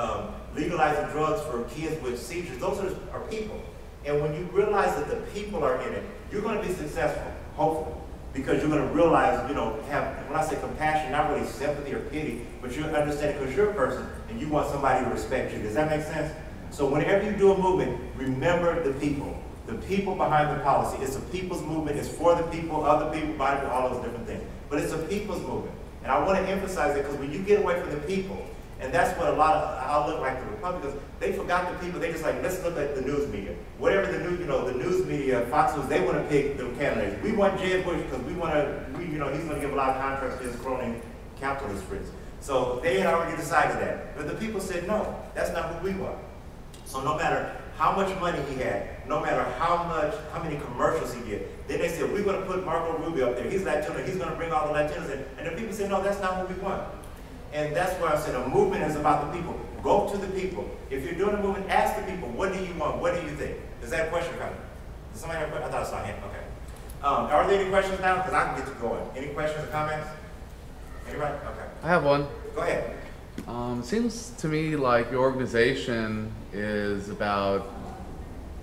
legalizing drugs for kids with seizures, those are people. And when you realize that the people are in it, you're going to be successful, hopefully, because you're going to realize, you know, have, when I say compassion, not really sympathy or pity, but you understand because you're a person and you want somebody to respect you. Does that make sense? So whenever you do a movement, remember the people behind the policy. It's a people's movement, it's for the people, other people, by people, all those different things. But it's a people's movement. And I want to emphasize it because when you get away from the people, and that's what a lot of, I look like the Republicans, they forgot the people. They just like, let's look at the news media. Whatever the news, you know, the news media, Fox News, they want to pick the candidates. We want Jeb Bush because we want to, you know, he's going to give a lot of contracts to his crony capitalist friends. So they had already decided that. But the people said, no, that's not who we want. So no matter how much money he had, no matter how many commercials he did. Then they said, we're going to put Marco Rubio up there. He's Latino. He's going to bring all the Latinos in. And the people said, no, that's not what we want. And that's why I said a movement is about the people. Go to the people. If you're doing a movement, ask the people, what do you want? What do you think? Is that a question coming? Does somebody have a question? I thought I saw a hand. Okay. Are there any questions now? Because I can get you going. Any questions or comments? Anybody? Okay. I have one. Go ahead. It seems to me like your organization is about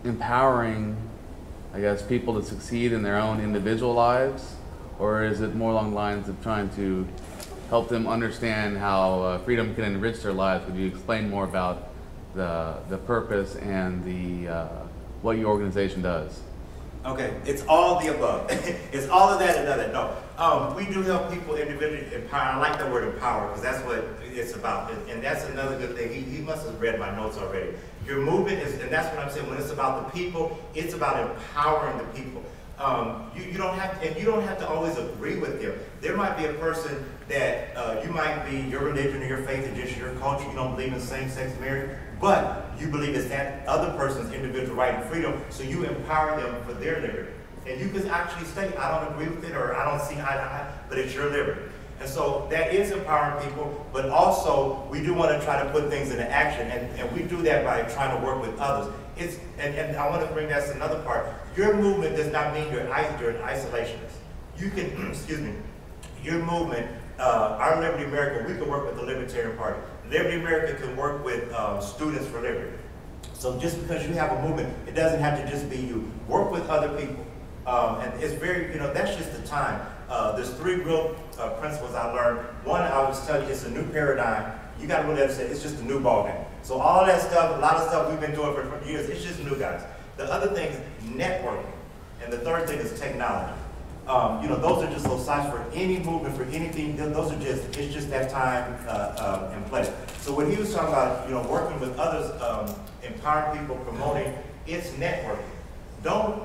empowering, I guess, people to succeed in their own individual lives, or is it more along the lines of trying to help them understand how freedom can enrich their lives? Could you explain more about the purpose and the what your organization does? Okay, it's all the above. It's all of that and none of that. No, we do help people individually empower. I like the word empower because that's what it's about, and that's another good thing. He must have read my notes already. Your movement is, and that's what I'm saying. When it's about the people, it's about empowering the people. You don't have to, and you don't have to always agree with them. There might be a person that you might be your religion or your faith or just your culture. You don't believe in same-sex marriage. But you believe it's that other person's individual right and freedom, so you empower them for their liberty. And you can actually say, I don't agree with it, or I don't see eye to eye, but it's your liberty. And so that is empowering people, but also we do want to try to put things into action, and we do that by trying to work with others. It's, and I want to bring that's another part. Your movement does not mean you're an isolationist. You can, excuse me, your movement, our Liberty America, we can work with the Libertarian Party. Liberty America can work with Students for Liberty. So just because you have a movement, it doesn't have to just be you. Work with other people. And it's very, you know, that's just the time. There's three real principles I learned. One, I was telling you, it's a new paradigm. You got to really understand, it's just a new ballgame. So all that stuff, a lot of stuff we've been doing for years, it's just new, guys. The other thing is networking. And the third thing is technology. You know, those are just little sites for any movement, for anything. Those are just, it's just that time and place. So when he was talking about, you know, working with others, empowering people, promoting, it's networking. Don't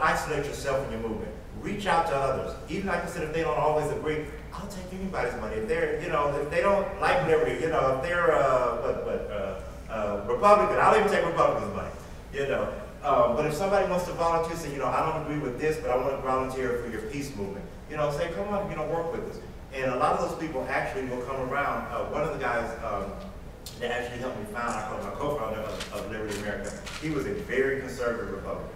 isolate yourself in your movement. Reach out to others. Even like I said, if they don't always agree, I'll take anybody's money. If they're, you know, if they don't like liberty, you know, if they're Republican, I'll even take Republicans' money, you know. But if somebody wants to volunteer, say, you know, I don't agree with this, but I want to volunteer for your peace movement. You know, say, come on, you know, work with us. And a lot of those people actually will come around. One of the guys that actually helped me found, I call him my co-founder of Liberty America, he was a very conservative Republican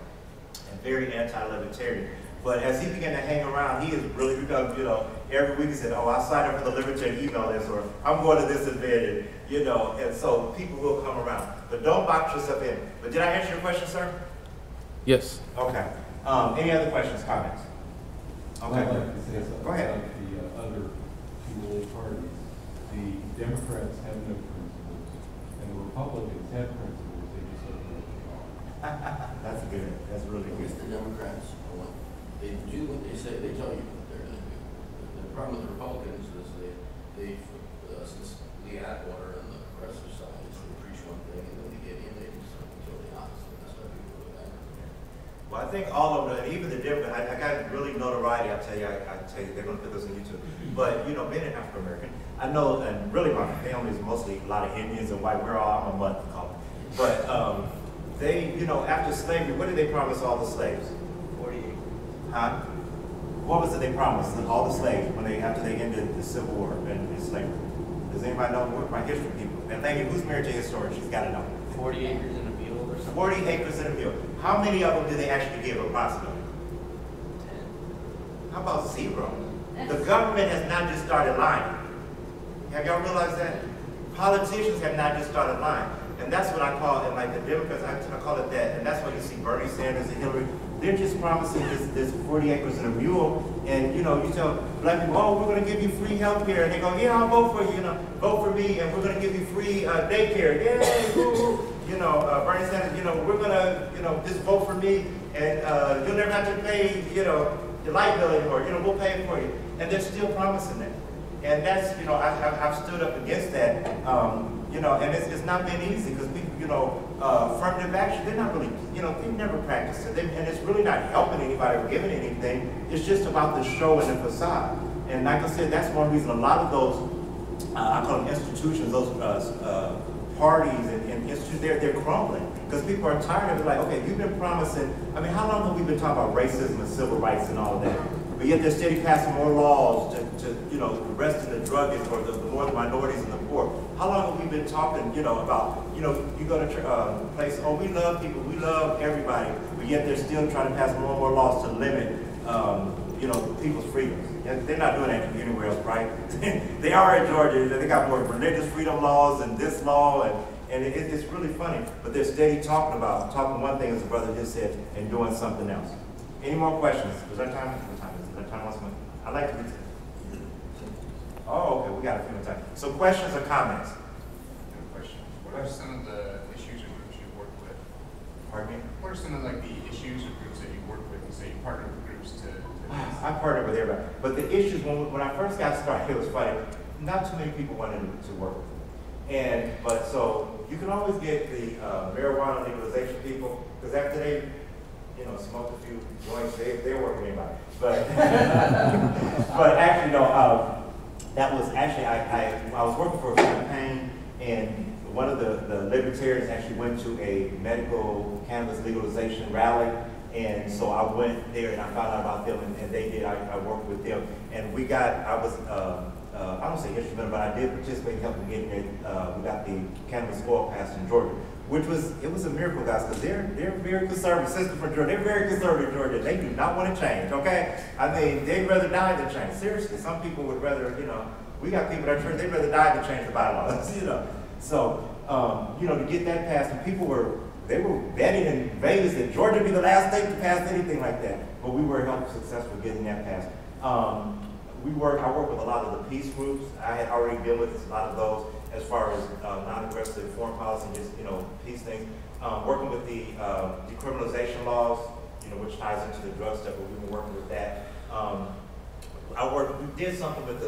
and very anti-libertarian. But as he began to hang around, he is really, you know, every week he said, oh, I signed up for the Libertarian email list, or I'm going to this event, you know, and so people will come around. But don't box yourself in. But did I answer your question, sir? Yes. Okay. Any other questions, comments? Okay. I'd like to say something. Go ahead. Like the other two old parties, the Democrats have no principles, and the Republicans have principles. They just don't know what they are. That's good. That's really good. Because the Democrats, they do what they say. They tell you what they're going to do. The problem with the Republicans is since Lee Atwater and the rest of the side, is they preach one thing and then they get in, they do something totally opposite. That's why people do that. Well, I think all of them, even the Democrats, I got really notoriety. I tell you, they're going to put this on YouTube. But you know, being an African American, I know, and really my family is mostly a lot of Indians and white. We're all, I'm a mud color. But they, you know, after slavery, what did they promise all the slaves? What was it they promised all the slaves when they after they ended the Civil War and slavery? Does anybody know what my history people? And thank you, who's married to a historian? She's got to know. 40 acres in a field or something? 40 acres in a field. How many of them did they actually give approximately? 10. How about 0? The government has not just started lying. Have y'all realized that? Politicians have not just started lying. And that's what I call it, like the Democrats, I call it that. And that's why you see Bernie Sanders and Hillary. They're just promising this 40 acres and a mule, and you know, you tell black people, oh, we're going to give you free health care, and they go, yeah, I'll vote for you, you know, vote for me, and we're going to give you free daycare, yay, woo, you know, Bernie Sanders, you know, we're going to, you know, just vote for me, and you'll never have to pay, you know, your light bill anymore, you know, we'll pay it for you, and they're still promising that, and that's, you know, I've stood up against that, you know, and it's not been easy because people, you know, affirmative action, they're not really, you know, they never practice it. And it's really not helping anybody or giving anything. It's just about the show and the facade. And like I said, that's one reason a lot of those, I call them institutions, those parties and institutions, they're crumbling. Because people are tired of it, like, okay, you've been promising, I mean, how long have we been talking about racism and civil rights and all of that? But yet they're steady passing more laws to you know, arresting the drug or the more minorities and the poor. How long have we been talking, you know, about, you know, you go to a place, oh, we love people, we love everybody, but yet they're still trying to pass more and more laws to limit, you know, people's freedoms. They're not doing that anywhere else, right? They are in Georgia. They got more religious freedom laws and this law, and it's really funny. But they're steady talking one thing, as the brother just said, and doing something else. Any more questions? Is that time? I'd like to. Oh, okay, we got a few more time. So questions or comments? What are some of the issues or groups you work with? Pardon me? What are some of like the issues or groups that you work with? You say you partner with groups to I partner with everybody. But the issues, when I first got started, it was funny. Not too many people wanted to work with me. But so you can always get the marijuana legalization people, because after they, you know, smoked a few joints, they weren't anybody. But but actually, no, that was actually, I was working for a campaign, and one of the libertarians actually went to a medical cannabis legalization rally, and so I went there and I found out about them, and they did, I worked with them, and we got, I was, I don't say instrumental, but I did participate in helping get it, we got the cannabis law passed in Georgia. Which was, it was a miracle, guys, because they're very conservative, sister from Georgia, they're very conservative, Georgia. They do not want to change, okay? I mean, they'd rather die than change. Seriously, some people would rather, you know, we got people at church, they'd rather die than change the bylaws, you know? So, you know, to get that passed, and people were, they were betting in Vegas that Georgia would be the last state to pass anything like that, but we were helped successful getting that passed. I work with a lot of the peace groups. I had already been with a lot of those, as far as non-aggressive foreign policy, and just, you know, peace things. Working with the decriminalization laws, you know, which ties into the drug stuff, but we've been working with that. We did something with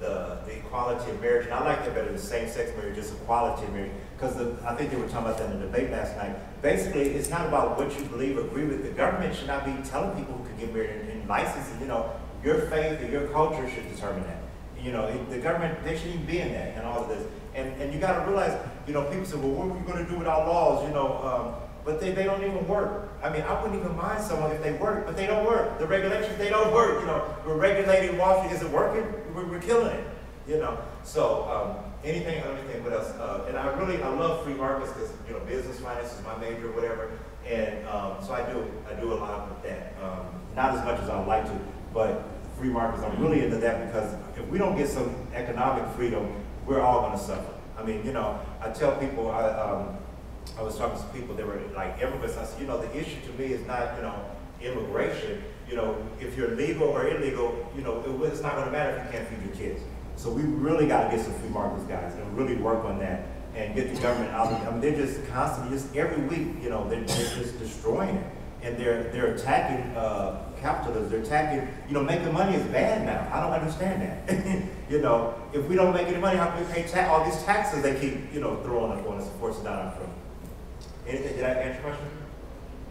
the equality of marriage, and I like that better than same-sex marriage, just equality of marriage, because I think they were talking about that in the debate last night. Basically, it's not about what you believe or agree with. The government should not be telling people who can get married and licensing, you know, your faith or your culture should determine that. You know, the government, they shouldn't even be in that and all of this. And you got to realize, you know, people say, well, what are we going to do with our laws, you know? But but they don't even work. I mean, I wouldn't even mind someone if they work, but they don't work. The regulations, they don't work. You know, we're regulating Washington. Is it working? We're killing it. You know, so anything, what else? And I love free markets because, you know, business finance is my major or whatever. And so I do a lot with that. Not as much as I would like to, but free markets, I'm really into that because if we don't get some economic freedom, we're all gonna suffer. I mean, you know, I tell people, I was talking to some people that were like immigrants. I said, you know, the issue to me is not, you know, immigration. You know, if you're legal or illegal, you know, it's not gonna matter if you can't feed your kids. So we really gotta get some free markets, guys, and really work on that and get the government out. I mean, they're just constantly, just every week, you know, they're just destroying it. And they're attacking capitalists. They're attacking, you know, making money is bad now. I don't understand that. You know, if we don't make any money, how can we pay all these taxes they keep, you know, throwing up on us and forcing down our throat? Anything? Did I answer your question?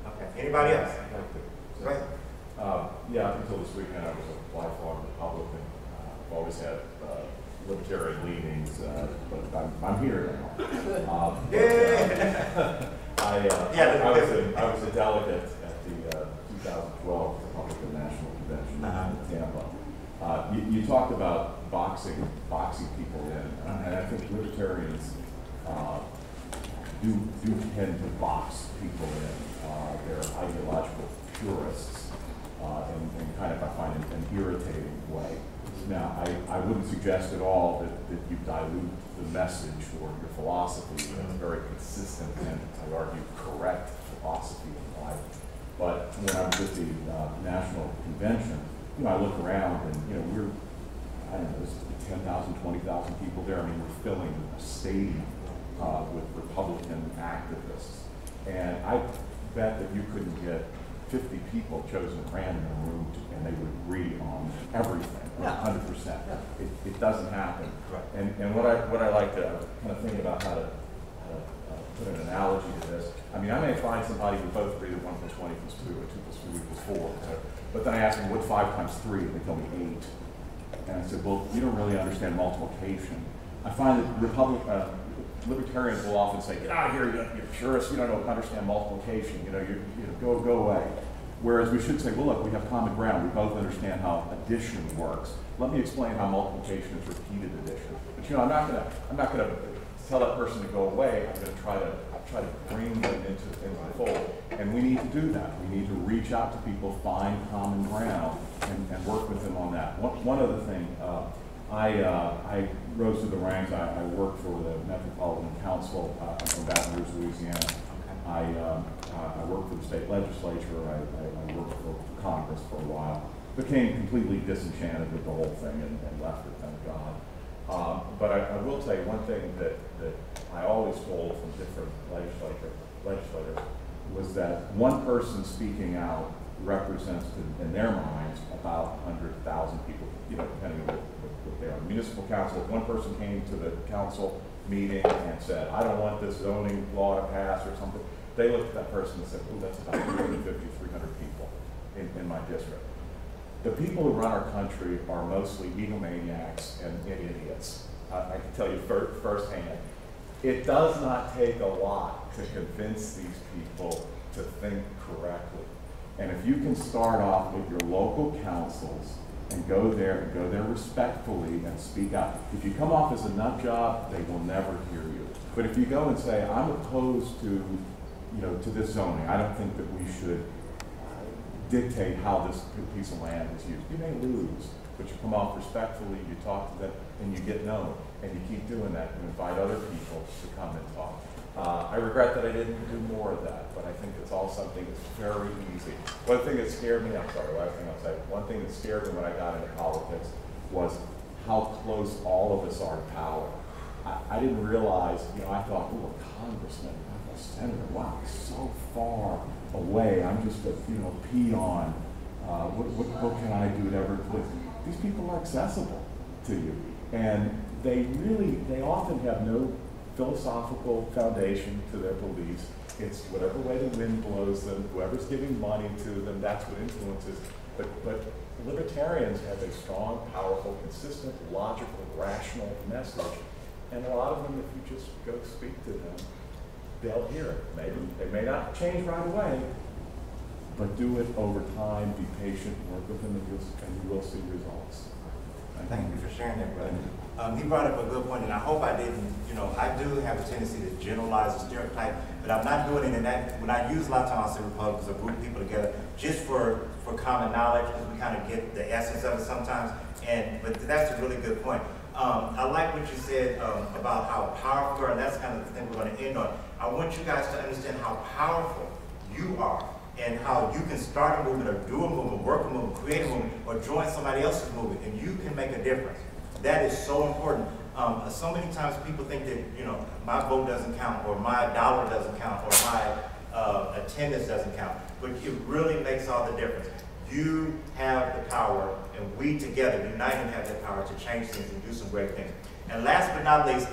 Okay. Anybody else? Right. Yeah, up until this weekend, I was a lifelong Republican. I've always had libertarian leanings, but I'm here now. I was a delegate at the 2012 Republican National Convention in Tampa. You talked about boxing people in, and I think libertarians do tend to box people in. They're ideological purists in kind of, I find, an irritating way. Now, I wouldn't suggest at all that you dilute the message or your philosophy. It's very consistent and, I argue, correct philosophy in life. But when I was at the National Convention, you know, I look around and, you know, I don't know, there's 10,000, 20,000 people there. I mean, we're filling a stadium with Republican activists. And I bet that you couldn't get 50 people chosen at random in a room and they would agree on everything. 100%. It doesn't happen. Right. And what I like to kind of think about how to put an analogy to this. I mean, I may find somebody who both agree that 1 + 1 = 2 or 2 + 2 = 4, but then I ask them what 5 times 3, and they tell me 8. And I said, well, you don't really understand multiplication. I find that libertarians will often say, get out of here, you're purists, you don't understand multiplication. You know, go away. Whereas we should say, well, look, we have common ground. We both understand how addition works. Let me explain how multiplication is repeated addition. But you know, I'm not gonna tell that person to go away. I'm gonna try to bring them into the fold. And we need to do that. We need to reach out to people, find common ground, and work with them on that. One other thing, I rose through the ranks. I worked for the Metropolitan Council in Baton Rouge, Louisiana. I worked for the state legislature. I worked for Congress for a while. Became completely disenchanted with the whole thing and left it, thank God. But I will tell you one thing that I always told from different legislators was that one person speaking out represents, in their minds, about 100,000 people, you know, depending on what they are. Municipal council, if one person came to the council meeting and said, I don't want this zoning law to pass or something, they looked at that person and said, oh, that's about 250, 300 people in my district. The people who run our country are mostly egomaniacs and idiots. I can tell you firsthand. It does not take a lot to convince these people to think correctly. And if you can start off with your local councils and go there respectfully and speak out. If you come off as a nut job, they will never hear you. But if you go and say, I'm opposed to, you know, to this zoning. I don't think that we should dictate how this piece of land is used. You may lose, but you come off respectfully, you talk to them, and you get known. And you keep doing that and invite other people to come and talk. I regret that I didn't do more of that, but I think it's all something that's very easy. One thing that scared me, one thing that scared me when I got into politics was how close all of us are to power. I didn't realize, you know, I thought, oh, a congressman, senator, wow, so far away. I'm just a, you know, peon. What can I do to ever please? These people are accessible to you, and they often have no philosophical foundation to their beliefs. It's whatever way the wind blows them, whoever's giving money to them, that's what influences. But libertarians have a strong, powerful, consistent, logical, rational message, and a lot of them, if you just go speak to them, they'll hear it. Maybe they may not change right away, but do it over time, be patient, work with them, and you will see results. Thank you for sharing that, brother. He brought up a good point, and I hope I didn't, I do have a tendency to generalize and stereotype, but I'm not doing it in that. When I use a lot of times, I say Republicans or group people together just for common knowledge, because we kind of get the essence of it sometimes, but that's a really good point. I like what you said about how powerful you are, and that's kind of the thing we're going to end on. I want you guys to understand how powerful you are and how you can start a movement or do a movement, work a movement, create a movement, or join somebody else's movement, and you can make a difference. That is so important. So many times people think that, my vote doesn't count, or my dollar doesn't count, or my attendance doesn't count, but it really makes all the difference. You have the power, and we together, united, have the power to change things and do some great things. And last but not least,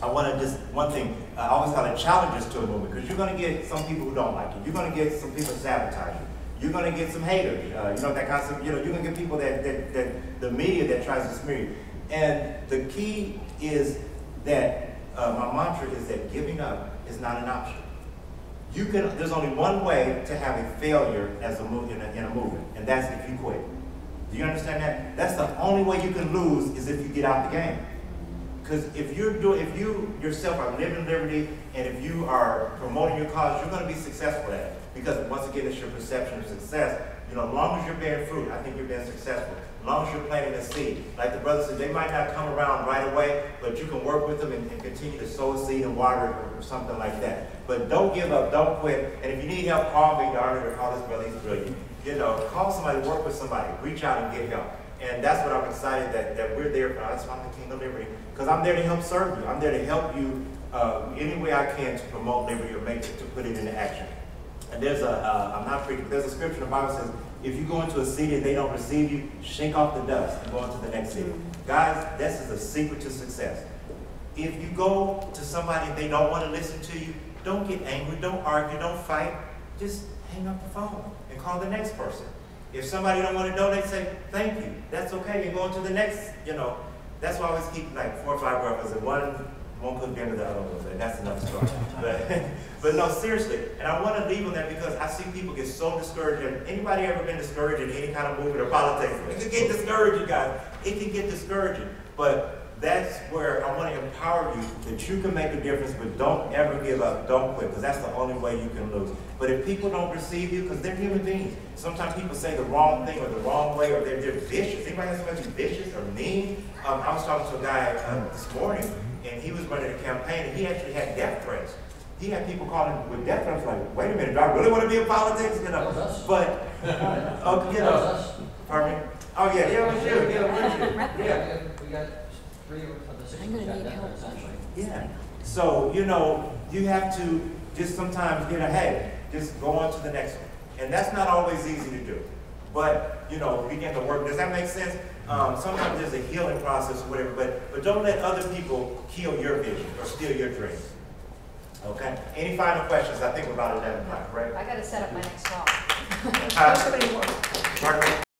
I want to just, one thing, I always call it challenges to a movement, because you're going to get some people who don't like you. You're going to get some people sabotaging you. You're going to get some haters, that concept, you're going to get people that the media that tries to smear you. And the key is that, my mantra is that giving up is not an option. There's only one way to have a failure as in a movement, and that's if you quit. Do you understand that? That's the only way you can lose is if you get out the game. Because if you yourself are living liberty, and if you are promoting your cause, you're going to be successful at it. Because once again, it's your perception of success. As long as you're bearing fruit, I think you're being successful. As long as you're planting a seed. Like the brother said, they might not come around right away, but you can work with them and continue to sow a seed and water it or something like that. But don't give up, don't quit. And if you need help, call me, or call this brother, he's brilliant. Call somebody, work with somebody, reach out and get help. And that's what I'm excited that we're there for. That's why I'm the King of Liberty. Because I'm there to help serve you. I'm there to help you any way I can to promote liberty or to put it into action. And there's there's a scripture in the Bible that says, if you go into a city and they don't receive you, shake off the dust and go into the next city. Guys, this is a secret to success. If you go to somebody and they don't want to listen to you, don't get angry, don't argue, don't fight. Just hang up the phone and call the next person. If somebody don't want to donate, say, thank you. That's okay, you're going to the next, That's why I always keep like 4 or 5 references, and one could get to the other one, and that's another story. But no, seriously, and I want to leave on that because I see people get so discouraged. Have anybody ever been discouraged in any kind of movement or politics? It can get discouraging, guys. It can get discouraging. But that's where I want to empower you, that you can make a difference, but don't ever give up, don't quit, because that's the only way you can lose. But if people don't receive you, because they're human beings, sometimes people say the wrong thing or the wrong way, or they're vicious. Anybody has somebody vicious or mean? I was talking to a guy this morning, and he was running a campaign, and he actually had death threats. He had people calling with death threats, like, wait a minute, do I really want to be in politics? But, pardon me? Oh, yeah, we got 3 of us. I'm going to need help. Yeah. So, you have to just sometimes get ahead, just go on to the next one. And that's not always easy to do. But, begin to work. Does that make sense? Sometimes there's a healing process or whatever, but don't let other people kill your vision or steal your dream. Okay? Any final questions? I think we're about 11 o'clock, right? I got to set up my next talk.